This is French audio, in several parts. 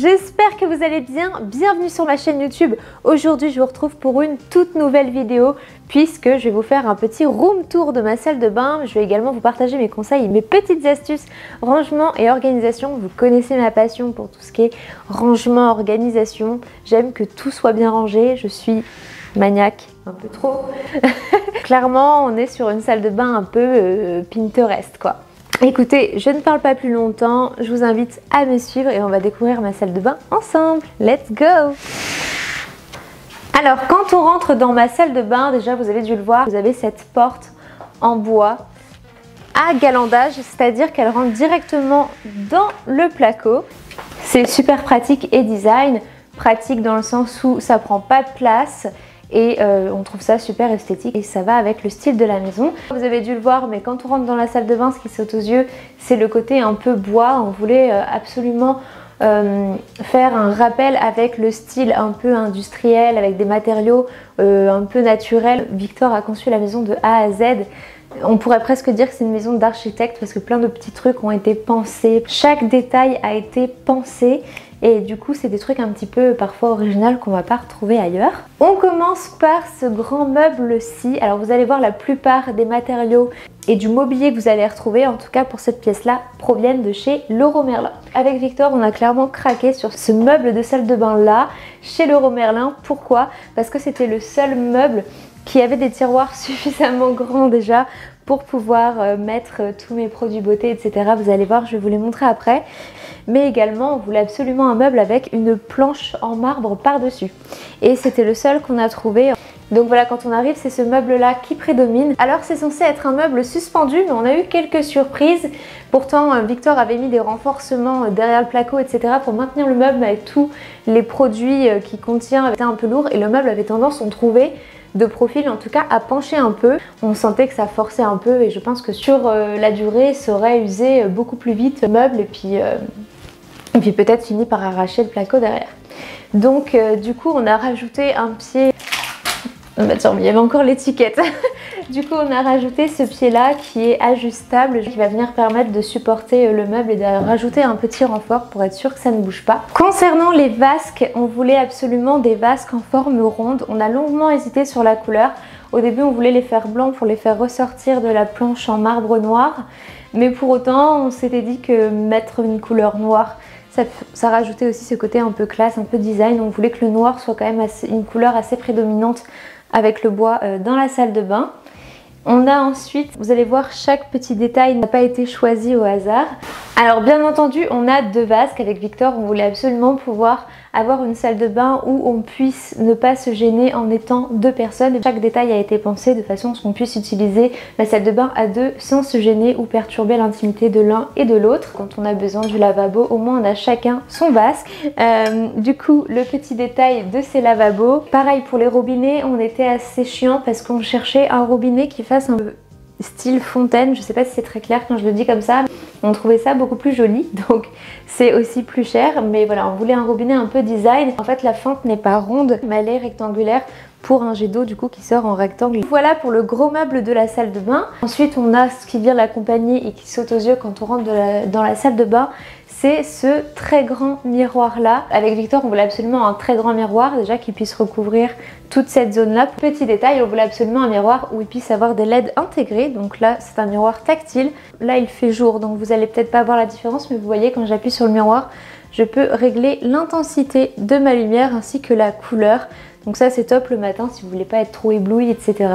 j'espère que vous allez bien, bienvenue sur ma chaîne YouTube. Aujourd'hui je vous retrouve pour une toute nouvelle vidéo puisque je vais vous faire un petit room tour de ma salle de bain. Je vais également vous partager mes conseils, mes petites astuces, rangement et organisation. Vous connaissez ma passion pour tout ce qui est rangement, organisation. J'aime que tout soit bien rangé, je suis maniaque, un peu trop. Clairement on est sur une salle de bain un peu Pinterest quoi. Écoutez, je ne parle pas plus longtemps, je vous invite à me suivre et on va découvrir ma salle de bain ensemble. Let's go! Alors, quand on rentre dans ma salle de bain, déjà vous avez dû le voir, vous avez cette porte en bois à galandage, c'est-à-dire qu'elle rentre directement dans le placo. C'est super pratique et design, pratique dans le sens où ça prend pas de place. Et on trouve ça super esthétique et ça va avec le style de la maison. Vous avez dû le voir, mais quand on rentre dans la salle de bain, ce qui saute aux yeux, c'est le côté un peu bois. On voulait absolument faire un rappel avec le style un peu industriel, avec des matériaux un peu naturels. Victor a conçu la maison de A à Z. On pourrait presque dire que c'est une maison d'architecte parce que plein de petits trucs ont été pensés. Chaque détail a été pensé. Et du coup, c'est des trucs un petit peu parfois originaux qu'on va pas retrouver ailleurs. On commence par ce grand meuble-ci. Alors vous allez voir, la plupart des matériaux et du mobilier que vous allez retrouver, en tout cas pour cette pièce-là, proviennent de chez Leroy Merlin. Avec Victor, on a clairement craqué sur ce meuble de salle de bain-là, chez Leroy Merlin. Pourquoi? Parce que c'était le seul meuble qui avait des tiroirs suffisamment grands déjà pour pouvoir mettre tous mes produits beauté, etc. Vous allez voir, je vais vous les montrer après. Mais également, on voulait absolument un meuble avec une planche en marbre par-dessus. Et c'était le seul qu'on a trouvé. Donc voilà, quand on arrive, c'est ce meuble-là qui prédomine. Alors, c'est censé être un meuble suspendu, mais on a eu quelques surprises. Pourtant, Victor avait mis des renforcements derrière le placo, etc. pour maintenir le meuble avec tous les produits qu'il contient. C'était un peu lourd et le meuble avait tendance, on trouvait, de profil en tout cas, à pencher un peu. On sentait que ça forçait un peu et je pense que sur la durée, ça aurait usé beaucoup plus vite le meuble et puis peut-être fini par arracher le placo derrière. Donc du coup, on a rajouté un pied... Attends, mais il y avait encore l'étiquette. Du coup, on a rajouté ce pied-là qui est ajustable, qui va venir permettre de supporter le meuble et de rajouter un petit renfort pour être sûr que ça ne bouge pas. Concernant les vasques, on voulait absolument des vasques en forme ronde. On a longuement hésité sur la couleur. Au début, on voulait les faire blancs pour les faire ressortir de la planche en marbre noir. Mais pour autant, on s'était dit que mettre une couleur noire, ça rajoutait aussi ce côté un peu classe, un peu design. On voulait que le noir soit quand même une couleur assez prédominante avec le bois dans la salle de bain. On a ensuite, vous allez voir, chaque petit détail n'a pas été choisi au hasard. Alors bien entendu, on a deux vasques. Avec Victor, on voulait absolument pouvoir avoir une salle de bain où on puisse ne pas se gêner en étant deux personnes. Chaque détail a été pensé de façon à ce qu'on puisse utiliser la salle de bain à deux sans se gêner ou perturber l'intimité de l'un et de l'autre. Quand on a besoin du lavabo, au moins on a chacun son vasque. Du coup, le petit détail de ces lavabos. Pareil pour les robinets, on était assez chiant parce qu'on cherchait un robinet qui fasse un peu style fontaine. Je sais pas si c'est très clair quand je le dis comme ça. On trouvait ça beaucoup plus joli, donc c'est aussi plus cher. Mais voilà, on voulait un robinet un peu design. En fait, la fente n'est pas ronde, mais elle est rectangulaire pour un jet d'eau du coup qui sort en rectangle. Voilà pour le gros meuble de la salle de bain. Ensuite, on a ce qui vient l'accompagner et qui saute aux yeux quand on rentre dans la salle de bain. C'est ce très grand miroir-là. Avec Victor, on voulait absolument un très grand miroir, déjà qui puisse recouvrir toute cette zone-là. Petit détail, on voulait absolument un miroir où il puisse avoir des LED intégrés. Donc là, c'est un miroir tactile. Là, il fait jour, donc vous allez peut-être pas voir la différence, mais vous voyez, quand j'appuie sur le miroir, je peux régler l'intensité de ma lumière ainsi que la couleur. Donc ça, c'est top le matin si vous voulez pas être trop ébloui, etc.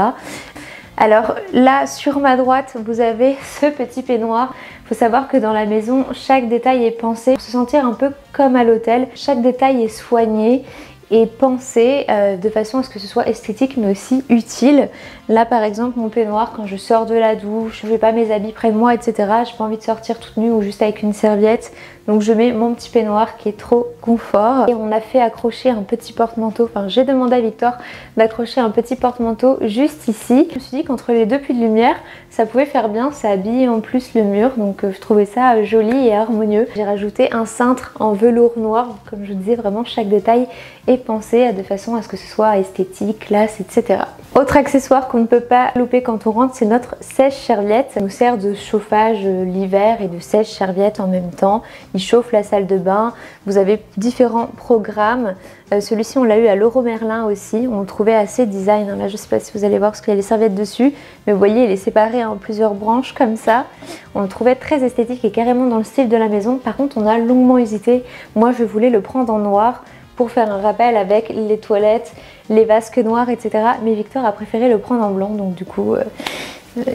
Alors là, sur ma droite, vous avez ce petit peignoir. Il faut savoir que dans la maison, chaque détail est pensé pour se sentir un peu comme à l'hôtel. Chaque détail est soigné et pensé de façon à ce que ce soit esthétique mais aussi utile. Là par exemple, mon peignoir, quand je sors de la douche, je n'ai pas mes habits près de moi, etc. J'ai pas envie de sortir toute nue ou juste avec une serviette. Donc je mets mon petit peignoir qui est trop confort. Et on a fait accrocher un petit porte-manteau. Enfin, j'ai demandé à Victor d'accrocher un petit porte-manteau juste ici. Je me suis dit qu'entre les deux puits de lumière, ça pouvait faire bien. Ça habille en plus le mur. Donc je trouvais ça joli et harmonieux. J'ai rajouté un cintre en velours noir. Comme je vous disais, vraiment chaque détail est pensé de façon à ce que ce soit esthétique, classe, etc. Autre accessoire qu'on ne peut pas louper quand on rentre, c'est notre sèche-serviette. Ça nous sert de chauffage l'hiver et de sèche-serviette en même temps. Il chauffe la salle de bain. Vous avez différents programmes. Celui-ci, on l'a eu à Leroy Merlin aussi. On le trouvait assez design. Là, je ne sais pas si vous allez voir parce qu'il y a les serviettes dessus. Mais vous voyez, il est séparé en plusieurs branches comme ça. On le trouvait très esthétique et carrément dans le style de la maison. Par contre, on a longuement hésité. Moi, je voulais le prendre en noir pour faire un rappel avec les toilettes, les vasques noires, etc. Mais Victor a préféré le prendre en blanc, donc du coup,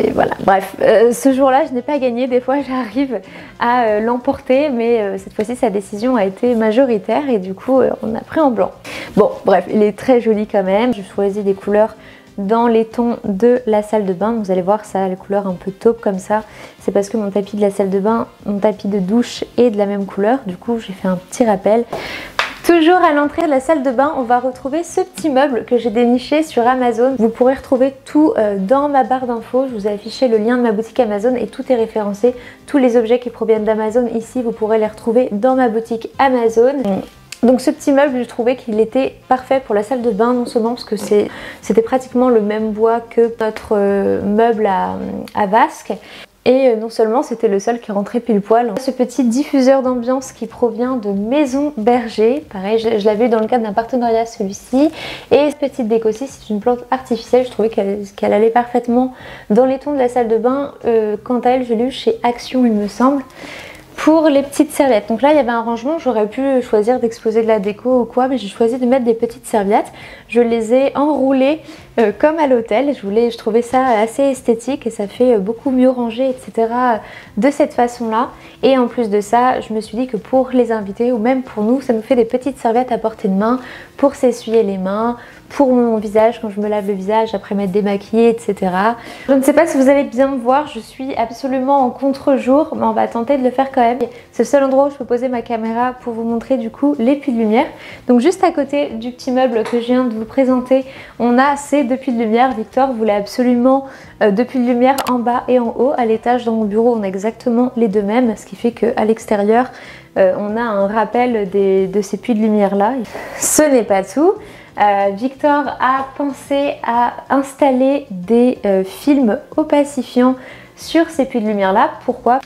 et voilà. Bref, ce jour-là, je n'ai pas gagné. Des fois, j'arrive à l'emporter, mais cette fois-ci, sa décision a été majoritaire et du coup, on a pris en blanc. Bon, bref, il est très joli quand même. J'ai choisi des couleurs dans les tons de la salle de bain. Vous allez voir, ça a les couleurs un peu taupe comme ça. C'est parce que mon tapis de la salle de bain, mon tapis de douche est de la même couleur. Du coup, j'ai fait un petit rappel. Toujours à l'entrée de la salle de bain, on va retrouver ce petit meuble que j'ai déniché sur Amazon. Vous pourrez retrouver tout dans ma barre d'infos. Je vous ai affiché le lien de ma boutique Amazon et tout est référencé. Tous les objets qui proviennent d'Amazon ici, vous pourrez les retrouver dans ma boutique Amazon. Donc ce petit meuble, je trouvais qu'il était parfait pour la salle de bain, non seulement parce que c'était pratiquement le même bois que notre meuble à vasque. Et non seulement c'était le seul qui rentrait pile poil. Ce petit diffuseur d'ambiance qui provient de Maison Berger. Pareil, je l'avais eu dans le cadre d'un partenariat celui-ci. Et cette petite déco-ci, c'est une plante artificielle. Je trouvais qu'elle allait parfaitement dans les tons de la salle de bain. Quant à elle, je l'ai eu chez Action, il me semble. Pour les petites serviettes, donc là il y avait un rangement, j'aurais pu choisir d'exposer de la déco ou quoi, mais j'ai choisi de mettre des petites serviettes. Je les ai enroulées comme à l'hôtel, je trouvais ça assez esthétique et ça fait beaucoup mieux rangé, etc. de cette façon-là. Et en plus de ça, je me suis dit que pour les invités ou même pour nous, ça nous fait des petites serviettes à portée de main pour s'essuyer les mains, pour mon visage, quand je me lave le visage, après m'être démaquillée, etc. Je ne sais pas si vous allez bien me voir, je suis absolument en contre-jour, mais on va tenter de le faire quand même. C'est le seul endroit où je peux poser ma caméra pour vous montrer du coup les puits de lumière. Donc juste à côté du petit meuble que je viens de vous présenter, on a ces deux puits de lumière. Victor voulait absolument deux puits de lumière en bas et en haut. À l'étage dans mon bureau, on a exactement les deux mêmes, ce qui fait qu'à l'extérieur, on a un rappel de ces puits de lumière là. Ce n'est pas tout. Victor a pensé à installer des films opacifiants sur ces puits de lumière là. Pourquoi ?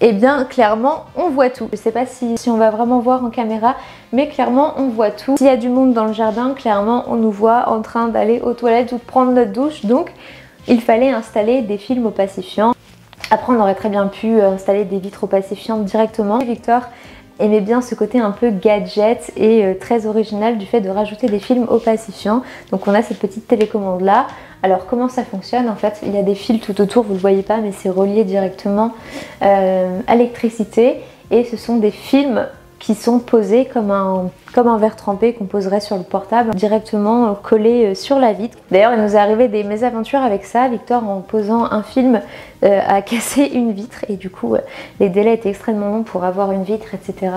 Eh bien clairement on voit tout. Je sais pas si on va vraiment voir en caméra, mais clairement on voit tout. S'il y a du monde dans le jardin, clairement on nous voit en train d'aller aux toilettes ou de prendre notre douche. Donc il fallait installer des films opacifiants. Après on aurait très bien pu installer des vitres opacifiantes directement. Victor aimait bien ce côté un peu gadget et très original du fait de rajouter des films opacifiants. Donc on a cette petite télécommande là. Alors comment ça fonctionne en fait? Il y a des fils tout autour, vous ne le voyez pas, mais c'est relié directement à l'électricité. Et ce sont des films qui sont posés comme un verre trempé qu'on poserait sur le portable, directement collé sur la vitre. D'ailleurs il nous est arrivé des mésaventures avec ça. Victor, en posant un film, a cassé une vitre et du coup les délais étaient extrêmement longs pour avoir une vitre, etc.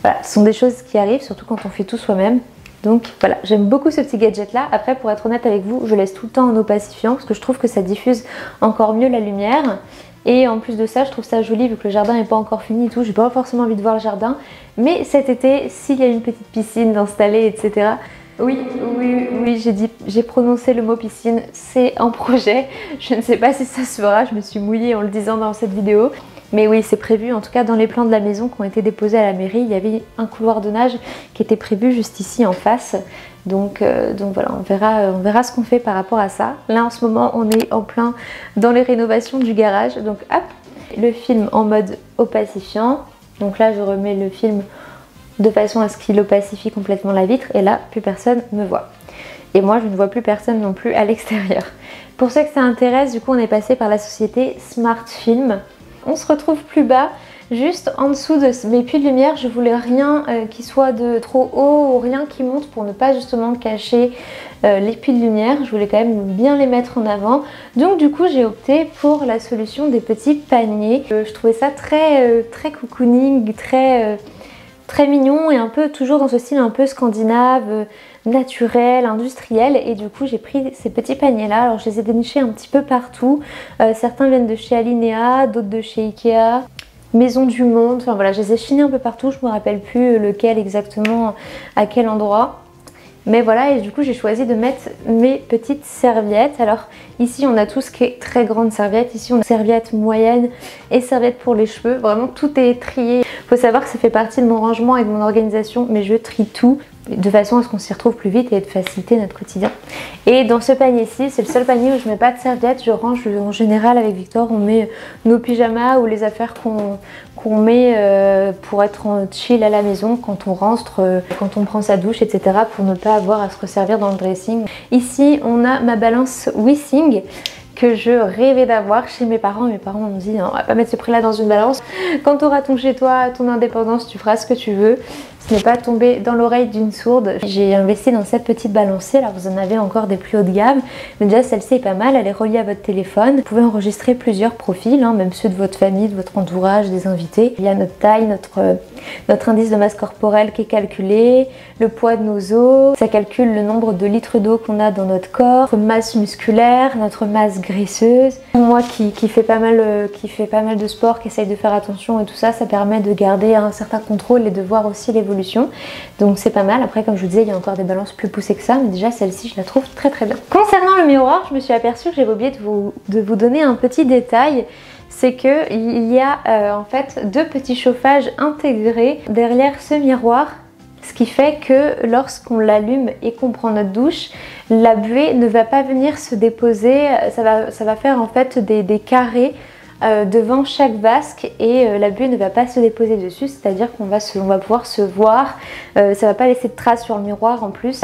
Voilà, ce sont des choses qui arrivent, surtout quand on fait tout soi-même. Donc voilà, j'aime beaucoup ce petit gadget là. Après pour être honnête avec vous, je laisse tout le temps en opacifiant parce que je trouve que ça diffuse encore mieux la lumière. Et en plus de ça, je trouve ça joli vu que le jardin n'est pas encore fini et tout. J'ai pas forcément envie de voir le jardin. Mais cet été, s'il y a une petite piscine d'installer, etc. Oui, j'ai prononcé le mot piscine. C'est en projet. Je ne sais pas si ça se fera. Je me suis mouillée en le disant dans cette vidéo. Mais oui, c'est prévu. En tout cas, dans les plans de la maison qui ont été déposés à la mairie, il y avait un couloir de nage qui était prévu juste ici en face. Donc voilà, on verra ce qu'on fait par rapport à ça. Là en ce moment on est en plein dans les rénovations du garage. Donc hop, le film en mode opacifiant. Donc là je remets le film de façon à ce qu'il opacifie complètement la vitre. Et là plus personne ne me voit. Et moi je ne vois plus personne non plus à l'extérieur. Pour ceux que ça intéresse, du coup on est passé par la société Smart Film. On se retrouve plus bas. Juste en dessous de mes puits de lumière, je voulais rien qui soit de trop haut ou rien qui monte pour ne pas justement cacher les puits de lumière. Je voulais quand même bien les mettre en avant. Donc du coup, j'ai opté pour la solution des petits paniers. Je trouvais ça très cocooning, très mignon et un peu toujours dans ce style un peu scandinave, naturel, industriel. Et du coup j'ai pris ces petits paniers là. Alors je les ai dénichés un petit peu partout. Certains viennent de chez Alinea, d'autres de chez Ikea, Maison du Monde, enfin voilà, je les ai chinés un peu partout, je me rappelle plus lequel exactement à quel endroit. Mais voilà, et du coup j'ai choisi de mettre mes petites serviettes. Alors ici on a tout ce qui est très grande serviette, ici on a serviette moyenne et serviette pour les cheveux, vraiment tout est trié. Faut savoir que ça fait partie de mon rangement et de mon organisation, mais je trie tout de façon à ce qu'on s'y retrouve plus vite et de faciliter notre quotidien. Et dans ce panier-ci, c'est le seul panier où je mets pas de serviettes, je range en général avec Victor, on met nos pyjamas ou les affaires qu'on met pour être en chill à la maison quand on rentre, quand on prend sa douche, etc. pour ne pas avoir à se resservir dans le dressing. Ici, on a ma balance Wissing que je rêvais d'avoir chez mes parents. Mes parents m'ont dit, non, on va pas mettre ce prix-là dans une balance. Quand tu auras ton chez toi, ton indépendance, tu feras ce que tu veux. Ce n'est pas tombé dans l'oreille d'une sourde. J'ai investi dans cette petite balancée. Alors vous en avez encore des plus haut de gamme, mais déjà celle-ci est pas mal, elle est reliée à votre téléphone. Vous pouvez enregistrer plusieurs profils, hein, même ceux de votre famille, de votre entourage, des invités. Il y a notre taille, notre indice de masse corporelle qui est calculé, le poids de nos os, ça calcule le nombre de litres d'eau qu'on a dans notre corps, notre masse musculaire, notre masse graisseuse. Moi qui fait pas mal de sport, qui essaye de faire attention et tout ça, ça permet de garder un certain contrôle et de voir aussi l'évolution. Donc c'est pas mal. Après, comme je vous disais, il y a encore des balances plus poussées que ça, mais déjà celle-ci je la trouve très très bien. Concernant le miroir, je me suis aperçue que j'avais oublié de vous donner un petit détail, c'est que il y a en fait deux petits chauffages intégrés derrière ce miroir, ce qui fait que lorsqu'on l'allume et qu'on prend notre douche, la buée ne va pas venir se déposer, ça va faire en fait des carrés devant chaque vasque et la buée ne va pas se déposer dessus, c'est-à-dire qu'on va pouvoir se voir, ça va pas laisser de traces sur le miroir en plus.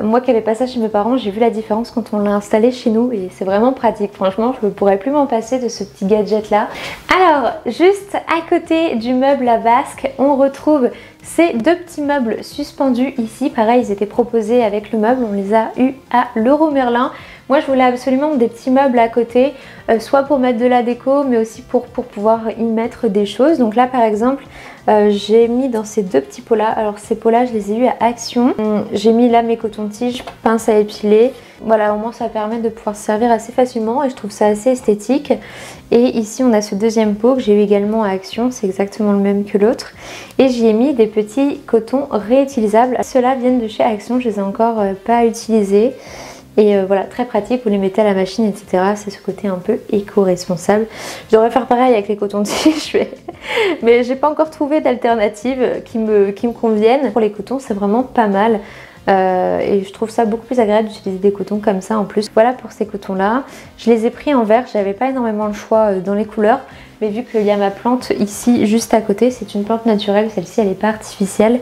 Moi qui n'avais pas ça chez mes parents, j'ai vu la différence quand on l'a installé chez nous et c'est vraiment pratique. Franchement, je ne pourrais plus m'en passer de ce petit gadget là. Alors, juste à côté du meuble à vasque, on retrouve ces deux petits meubles suspendus ici. Pareil, ils étaient proposés avec le meuble, on les a eu à Leroy Merlin. Moi je voulais absolument des petits meubles à côté, soit pour mettre de la déco mais aussi pour pouvoir y mettre des choses. Donc là par exemple j'ai mis dans ces deux petits pots là, alors ces pots là je les ai eus à Action, j'ai mis là mes cotons-tiges, pince à épiler, voilà, au moins ça permet de pouvoir se servir assez facilement et je trouve ça assez esthétique. Et ici on a ce deuxième pot que j'ai eu également à Action, c'est exactement le même que l'autre et j'y ai mis des petits cotons réutilisables, ceux-là viennent de chez Action, je les ai encore pas utilisés. Et voilà, très pratique, vous les mettez à la machine, etc. C'est ce côté un peu éco-responsable. Je devrais faire pareil avec les cotons-tiges, mais j'ai pas encore trouvé d'alternative qui me convienne. Pour les cotons, c'est vraiment pas mal. Et je trouve ça beaucoup plus agréable d'utiliser des cotons comme ça en plus. Voilà pour ces cotons-là. Je les ai pris en vert, j'avais pas énormément le choix dans les couleurs. Mais vu qu'il y a ma plante ici juste à côté, c'est une plante naturelle, celle-ci elle n'est pas artificielle.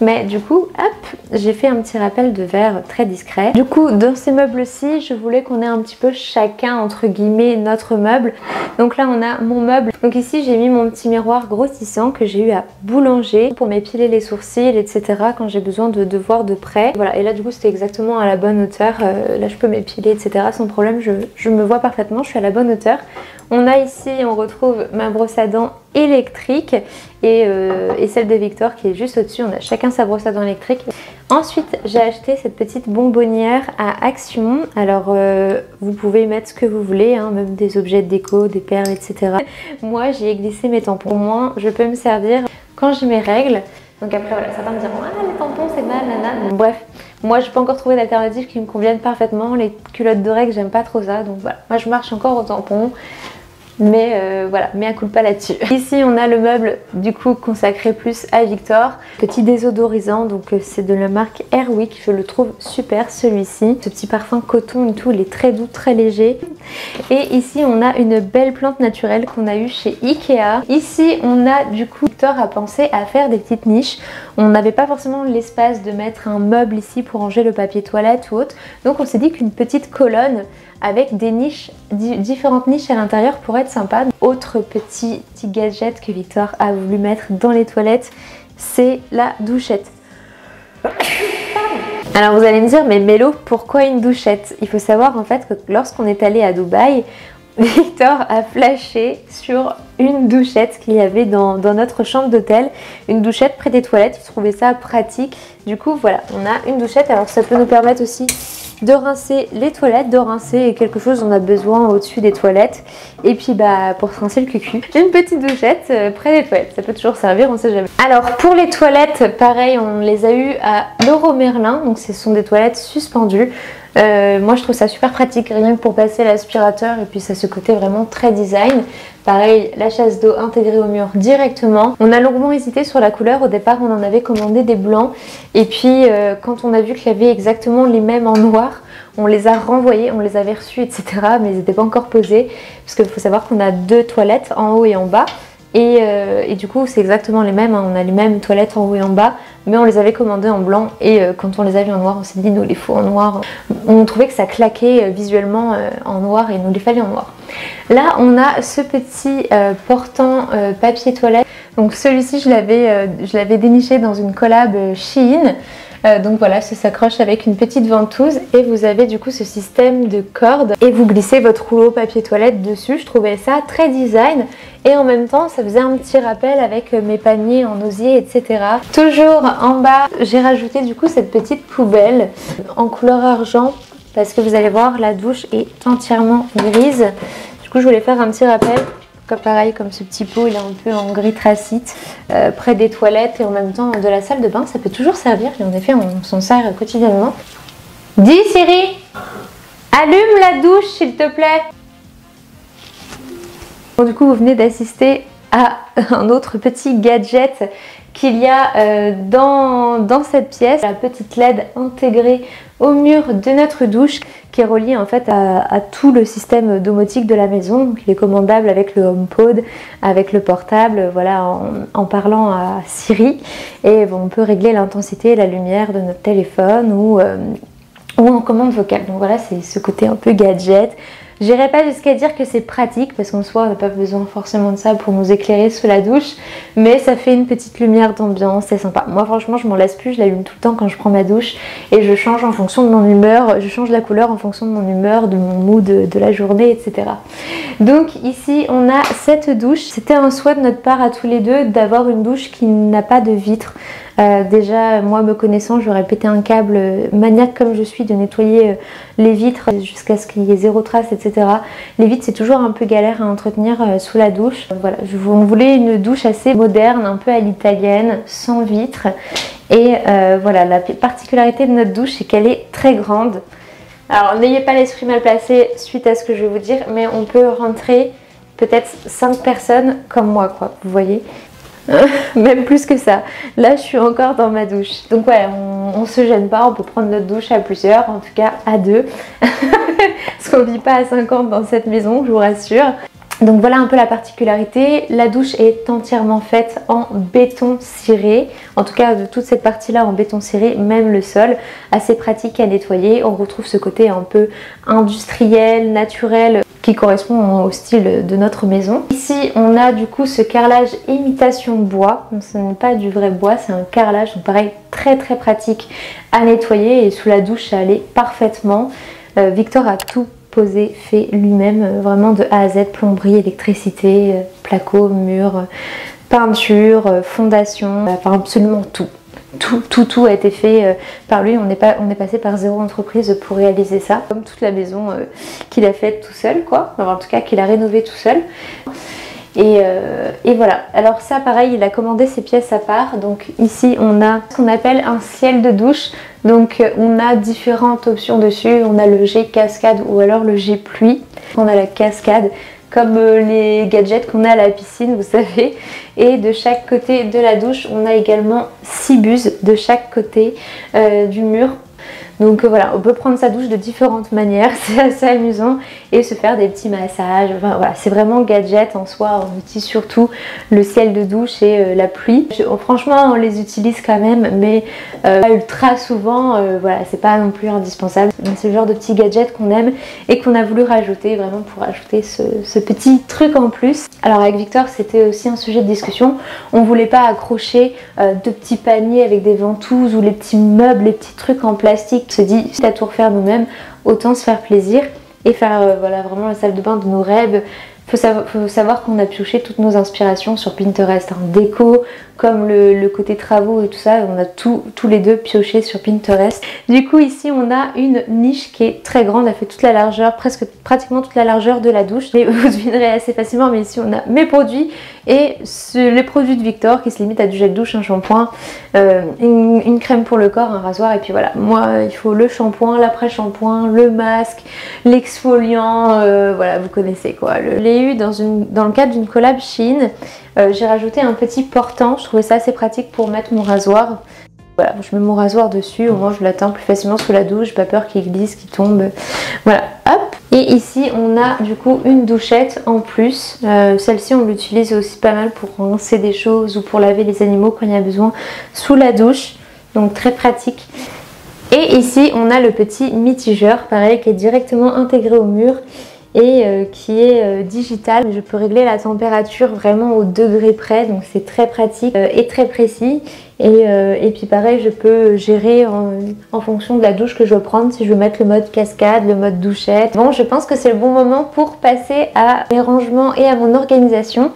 Mais du coup, hop, j'ai fait un petit rappel de verre très discret. Du coup, dans ces meubles-ci, je voulais qu'on ait un petit peu chacun, entre guillemets, notre meuble. Donc là, on a mon meuble. Donc ici, j'ai mis mon petit miroir grossissant que j'ai eu à Boulanger pour m'épiler les sourcils, etc. quand j'ai besoin de voir de près. Voilà, et là, du coup, c'était exactement à la bonne hauteur. Là, je peux m'épiler, etc. sans problème, je me vois parfaitement, je suis à la bonne hauteur. On a ici, on retrouve ma brosse à dents électrique et celle de Victor qui est juste au-dessus. On a chacun sa brosse à dents électrique. Ensuite, j'ai acheté cette petite bonbonnière à Action. Alors, vous pouvez mettre ce que vous voulez, hein, même des objets de déco, des perles, etc. Moi, j'y ai glissé mes tampons. Au moins, je peux me servir quand j'ai mes règles. Donc après, voilà, certains me diront « Ah, les tampons, c'est mal, nana ». Bref, moi, je n'ai pas encore trouvé d'alternative qui me convienne parfaitement. Les culottes de règles, j'aime pas trop ça. Donc voilà, moi, je marche encore au tampon. Mais voilà, mea culpa là-dessus. Ici, on a le meuble du coup consacré plus à Victor. Petit désodorisant, donc c'est de la marque Airwick. Je le trouve super celui-ci. Ce petit parfum coton et tout, il est très doux, très léger. Et ici, on a une belle plante naturelle qu'on a eue chez Ikea. Ici, on a du coup, Victor a pensé à faire des petites niches. On n'avait pas forcément l'espace de mettre un meuble ici pour ranger le papier toilette ou autre. Donc on s'est dit qu'une petite colonne avec des niches, différentes niches à l'intérieur pour être sympa. Autre petit gadget que Victor a voulu mettre dans les toilettes, c'est la douchette. Alors vous allez me dire, mais Mélo, pourquoi une douchette? Il faut savoir en fait que lorsqu'on est allé à Dubaï, Victor a flashé sur une douchette qu'il y avait dans notre chambre d'hôtel, une douchette près des toilettes, il trouvait ça pratique. Du coup voilà, on a une douchette, alors ça peut nous permettre aussi de rincer les toilettes, de rincer quelque chose, on a besoin au-dessus des toilettes, et puis bah pour rincer le cucu, j'ai une petite douchette près des toilettes, ça peut toujours servir, on sait jamais. Alors pour les toilettes, pareil, on les a eu à Leroy Merlin, donc ce sont des toilettes suspendues. Moi je trouve ça super pratique, rien que pour passer l'aspirateur, et puis ça a ce côté vraiment très design. Pareil, la chasse d'eau intégrée au mur directement. On a longuement hésité sur la couleur, au départ on en avait commandé des blancs, et puis quand on a vu qu'il y avait exactement les mêmes en noir, on les a renvoyés, on les avait reçus, etc. Mais ils n'étaient pas encore posés, parce qu'il faut savoir qu'on a deux toilettes en haut et en bas. Et du coup c'est exactement les mêmes, hein. On a les mêmes toilettes en haut et en bas, mais on les avait commandées en blanc, et quand on les a vues en noir, on s'est dit nous les faut en noir. On trouvait que ça claquait visuellement en noir, et nous les fallait en noir. Là on a ce petit portant papier toilette, donc celui-ci je l'avais déniché dans une collab Shein. Donc voilà, ça s'accroche avec une petite ventouse et vous avez du coup ce système de corde et vous glissez votre rouleau papier toilette dessus. Je trouvais ça très design et en même temps ça faisait un petit rappel avec mes paniers en osier, etc. Toujours en bas, j'ai rajouté du coup cette petite poubelle en couleur argent parce que vous allez voir, la douche est entièrement grise. Du coup je voulais faire un petit rappel. Pareil, comme ce petit pot, il est un peu en gris tracite, près des toilettes et en même temps de la salle de bain, ça peut toujours servir et en effet on s'en sert quotidiennement. Dis Siri, allume la douche s'il te plaît. Bon, du coup vous venez d'assister à un autre petit gadget qu'il y a dans cette pièce, la petite LED intégrée au mur de notre douche qui est reliée en fait à tout le système domotique de la maison. Donc, il est commandable avec le HomePod, avec le portable, voilà, en parlant à Siri, et bon, on peut régler l'intensité et la lumière de notre téléphone ou en commande vocale. Donc voilà, c'est ce côté un peu gadget. J'irai pas jusqu'à dire que c'est pratique parce qu'en soi on n'a pas besoin forcément de ça pour nous éclairer sous la douche, mais ça fait une petite lumière d'ambiance, c'est sympa. Moi franchement je m'en lasse plus, je l'allume tout le temps quand je prends ma douche et je change en fonction de mon humeur, je change la couleur en fonction de mon humeur, de mon mood, de la journée, etc. Donc ici on a cette douche, c'était un souhait de notre part à tous les deux d'avoir une douche qui n'a pas de vitre. Déjà moi me connaissant, j'aurais pété un câble, maniaque comme je suis, de nettoyer les vitres jusqu'à ce qu'il y ait zéro trace, etc. Les vitres c'est toujours un peu galère à entretenir sous la douche. Voilà, on voulait une douche assez moderne, un peu à l'italienne, sans vitres. Et voilà, la particularité de notre douche c'est qu'elle est très grande. Alors n'ayez pas l'esprit mal placé suite à ce que je vais vous dire, mais on peut rentrer peut-être 5 personnes comme moi, quoi, vous voyez. Même plus que ça. Là, je suis encore dans ma douche. Donc ouais, on se gêne pas, on peut prendre notre douche à plusieurs, en tout cas à deux. Parce qu'on vit pas à 50 dans cette maison, je vous rassure. Donc voilà un peu la particularité. La douche est entièrement faite en béton ciré. En tout cas, de toute cette partie-là en béton ciré, même le sol. Assez pratique à nettoyer. On retrouve ce côté un peu industriel, naturel, qui correspond au style de notre maison. Ici on a du coup ce carrelage imitation bois, donc ce n'est pas du vrai bois, c'est un carrelage, donc pareil très très pratique à nettoyer et sous la douche ça allait parfaitement. Victor a tout posé, fait lui-même, vraiment de A à Z, plomberie, électricité, placo, mur, peinture, fondation, enfin absolument tout. Tout a été fait par lui, on est passé par 0 entreprise pour réaliser ça, comme toute la maison qu'il a faite tout seul, quoi. Enfin, en tout cas qu'il a rénové tout seul. Et voilà, alors ça pareil, il a commandé ses pièces à part. Donc ici on a ce qu'on appelle un ciel de douche, donc on a différentes options dessus, on a le jet cascade ou alors le jet pluie. On a la cascade comme les gadgets qu'on a à la piscine, vous savez. Et de chaque côté de la douche, on a également 6 buses de chaque côté du mur. Donc voilà, on peut prendre sa douche de différentes manières, c'est assez amusant, et se faire des petits massages. Enfin, voilà, c'est vraiment gadget en soi, on utilise surtout le ciel de douche et la pluie. Franchement, on les utilise quand même, mais pas ultra souvent, voilà, c'est pas non plus indispensable. C'est le genre de petit gadget qu'on aime et qu'on a voulu rajouter, vraiment pour ajouter ce petit truc en plus. Alors avec Victor, c'était aussi un sujet de discussion, on voulait pas accrocher de petits paniers avec des ventouses ou les petits meubles, les petits trucs en plastique. On se dit, c'est à tout refaire nous-mêmes, autant se faire plaisir et faire voilà, vraiment la salle de bain de nos rêves, Faut savoir qu'on a pioché toutes nos inspirations sur Pinterest, hein, déco comme le côté travaux et tout ça, on a tous les deux pioché sur Pinterest. Du coup ici on a une niche qui est très grande, elle fait toute la largeur, pratiquement toute la largeur de la douche. Et vous devinerez assez facilement, mais ici on a mes produits et les produits de Victor qui se limitent à du gel douche, un shampoing, une crème pour le corps, un rasoir et puis voilà. Moi il faut le shampoing, l'après-shampoing, le masque, l'exfoliant, voilà vous connaissez quoi. Dans le cadre d'une collab Shein, j'ai rajouté un petit portant, je trouvais ça assez pratique pour mettre mon rasoir. Voilà, je mets mon rasoir dessus, au moins je l'atteins plus facilement sous la douche, pas peur qu'il glisse, qu'il tombe, voilà, hop. Et ici on a du coup une douchette en plus, celle-ci on l'utilise aussi pas mal pour rincer des choses ou pour laver les animaux quand il y a besoin sous la douche, donc très pratique. Et ici on a le petit mitigeur, pareil, qui est directement intégré au mur et qui est digital. Je peux régler la température vraiment au degré près, donc c'est très pratique et très précis. Et puis pareil, je peux gérer en fonction de la douche que je veux prendre, si je veux mettre le mode cascade, le mode douchette. Bon, je pense que c'est le bon moment pour passer à mes rangements et à mon organisation.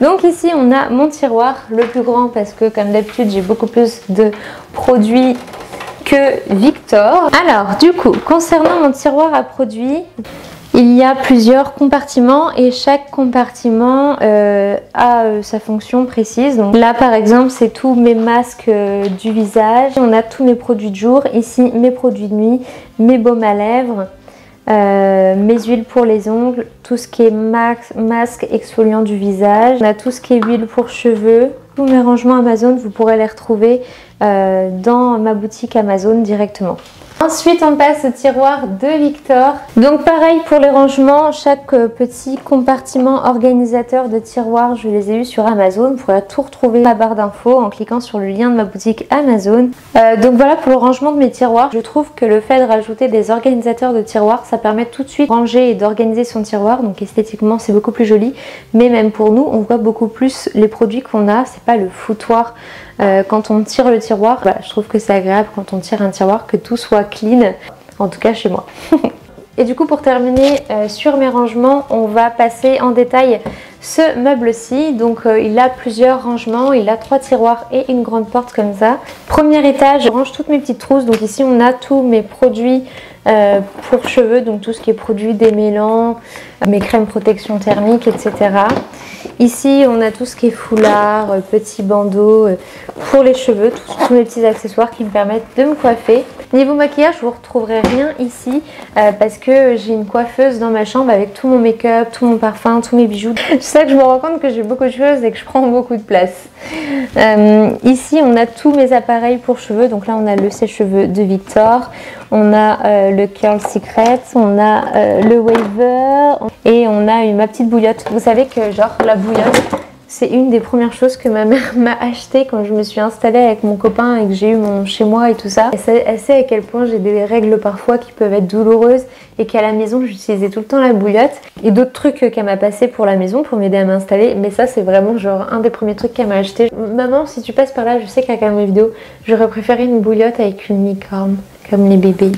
Donc ici, on a mon tiroir, le plus grand, parce que comme d'habitude, j'ai beaucoup plus de produits que Victor. Alors, du coup, concernant mon tiroir à produits, il y a plusieurs compartiments et chaque compartiment a sa fonction précise. Donc là par exemple c'est tous mes masques du visage, on a tous mes produits de jour, ici mes produits de nuit, mes baumes à lèvres, mes huiles pour les ongles, tout ce qui est masque exfoliant du visage, on a tout ce qui est huile pour cheveux. Tous mes rangements Amazon, vous pourrez les retrouver dans ma boutique Amazon directement. Ensuite, on passe au tiroir de Victor. Donc pareil pour les rangements, chaque petit compartiment organisateur de tiroir, je les ai eus sur Amazon. Vous pourrez tout retrouver dans la barre d'infos en cliquant sur le lien de ma boutique Amazon. Donc voilà pour le rangement de mes tiroirs. Je trouve que le fait de rajouter des organisateurs de tiroirs, ça permet tout de suite de ranger et d'organiser son tiroir. Donc esthétiquement, c'est beaucoup plus joli. Mais même pour nous, on voit beaucoup plus les produits qu'on a. C'est pas le foutoir quand on tire le tiroir. Voilà, je trouve que c'est agréable quand on tire un tiroir que tout soit clean, en tout cas chez moi. Et du coup pour terminer sur mes rangements, on va passer en détail ce meuble-ci. Donc il a plusieurs rangements, il a 3 tiroirs et une grande porte comme ça. Premier étage, je range toutes mes petites trousses. Donc ici on a tous mes produits pour cheveux, donc tout ce qui est produit démêlant, mes crèmes protection thermique, etc. Ici on a tout ce qui est foulard, petits bandeaux pour les cheveux, tous mes petits accessoires qui me permettent de me coiffer. Niveau maquillage, vous ne retrouverez rien ici parce que j'ai une coiffeuse dans ma chambre avec tout mon make-up, tout mon parfum, tous mes bijoux. C'est ça que je me rends compte que j'ai beaucoup de choses et que je prends beaucoup de place. Ici on a tous mes appareils pour cheveux, donc là on a le sèche-cheveux de Victor, on a le Curl Secret, on a le Waver et on a ma petite bouillotte. Vous savez que genre la bouillotte, c'est une des premières choses que ma mère m'a acheté quand je me suis installée avec mon copain et que j'ai eu mon chez moi et tout ça. Elle sait à quel point j'ai des règles parfois qui peuvent être douloureuses et qu'à la maison j'utilisais tout le temps la bouillotte et d'autres trucs qu'elle m'a passé pour la maison pour m'aider à m'installer, mais ça c'est vraiment genre un des premiers trucs qu'elle m'a acheté. Maman, si tu passes par là, je sais qu'à la caméra vidéo, j'aurais préféré une bouillotte avec une licorne comme les bébés.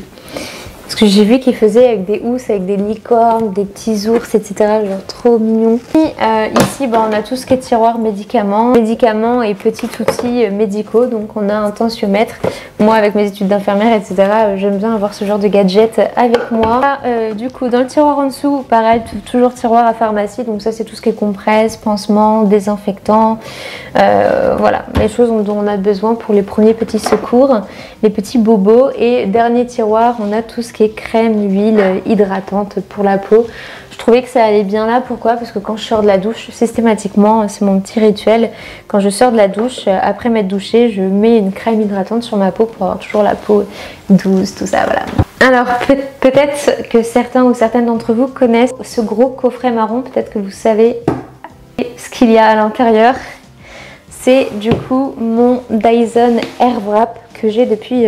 Parce que j'ai vu qu'ils faisaient avec des housses, avec des licornes, des petits ours, etc. Genre trop mignon. Ici, on a tout ce qui est tiroir médicaments et petits outils médicaux. Donc on a un tensiomètre. Moi, avec mes études d'infirmière, etc., j'aime bien avoir ce genre de gadget avec moi. Du coup, dans le tiroir en dessous, pareil, toujours tiroir à pharmacie. Donc ça, c'est tout ce qui est compresse, pansement, désinfectant. Voilà, les choses dont on a besoin pour les premiers petits secours, les petits bobos. Et dernier tiroir, on a tout ce qui est crème, huile, hydratante pour la peau. Je trouvais que ça allait bien là. Pourquoi? Parce que quand je sors de la douche, systématiquement, c'est mon petit rituel, quand je sors de la douche, après m'être douchée, je mets une crème hydratante sur ma peau pour avoir toujours la peau douce, tout ça, voilà. Alors peut-être que certains ou certaines d'entre vous connaissent ce gros coffret marron, peut-être que vous savez ce qu'il y a à l'intérieur. C'est du coup mon Dyson Airwrap que j'ai depuis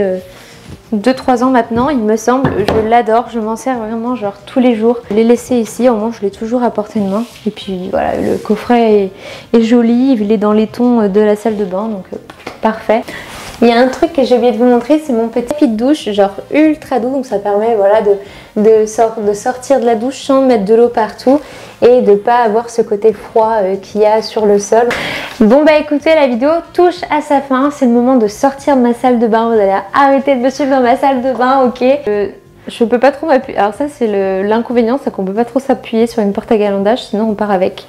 2-3 ans maintenant, il me semble. Je l'adore, je m'en sers vraiment genre tous les jours. Je l'ai laissé ici, au moins je l'ai toujours à portée de main. Et puis voilà, le coffret est joli, il est dans les tons de la salle de bain, donc parfait. Il y a un truc que j'ai oublié de vous montrer, c'est mon petit tapis de douche, genre ultra doux, donc ça permet voilà, de sortir de la douche sans mettre de l'eau partout et de ne pas avoir ce côté froid qu'il y a sur le sol. Bon bah écoutez, la vidéo touche à sa fin, c'est le moment de sortir de ma salle de bain, vous allez arrêter de me suivre dans ma salle de bain, ok. Je peux pas trop m'appuyer, alors ça c'est l'inconvénient, c'est qu'on peut pas trop s'appuyer sur une porte à galandage, sinon on part avec.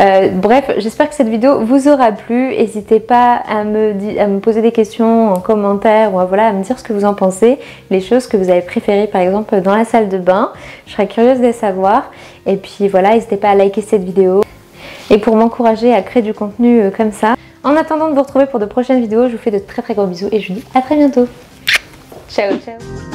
Bref, j'espère que cette vidéo vous aura plu, n'hésitez pas à me poser des questions en commentaire ou à, voilà, à me dire ce que vous en pensez, les choses que vous avez préférées par exemple dans la salle de bain, je serais curieuse de les savoir. Et puis voilà, n'hésitez pas à liker cette vidéo et pour m'encourager à créer du contenu comme ça. En attendant de vous retrouver pour de prochaines vidéos, je vous fais de très gros bisous et je vous dis à très bientôt. Ciao ciao.